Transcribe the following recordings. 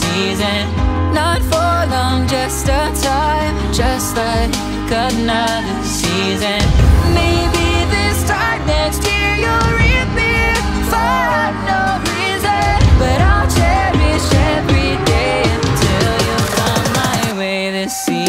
season, not for long, just a time, just like another season. Maybe this time next year you'll reappear for no reason, but I'll cherish every day until you come my way this season.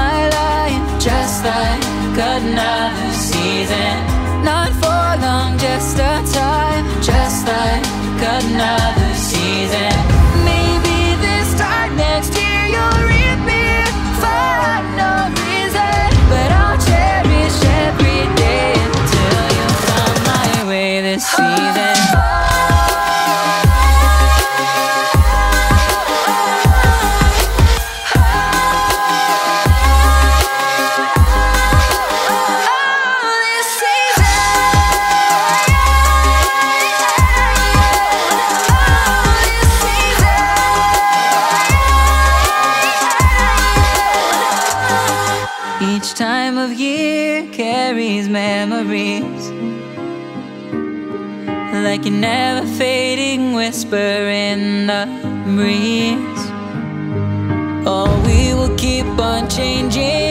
my life just like another season, not for long, just a time, just like another season. Maybe this time next year you'll reappear for no reason, but I'll cherish every day until you come my way this season. Each time of year carries memories, like a never fading whisper in the breeze. Oh, we will keep on changing.